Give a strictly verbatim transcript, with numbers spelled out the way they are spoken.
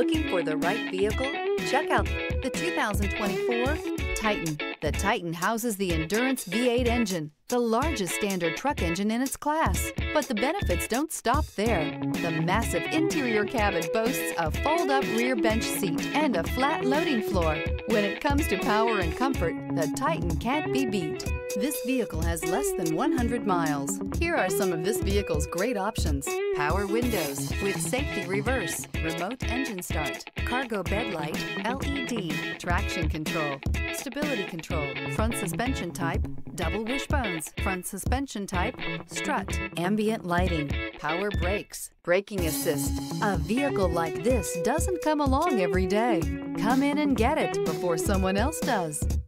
Looking for the right vehicle? Check out the two thousand twenty-four Titan. The Titan houses the Endurance V eight engine, the largest standard truck engine in its class. But the benefits don't stop there. The massive interior cabin boasts a fold-up rear bench seat and a flat loading floor. When it comes to power and comfort, the Titan can't be beat. This vehicle has less than one hundred miles. Here are some of this vehicle's great options: power windows with safety reverse, remote engine start, cargo bed light, L E D, traction control, stability control, front suspension type, double wishbones, front suspension type, strut, ambient lighting, power brakes, braking assist. A vehicle like this doesn't come along every day. Come in and get it before someone else does.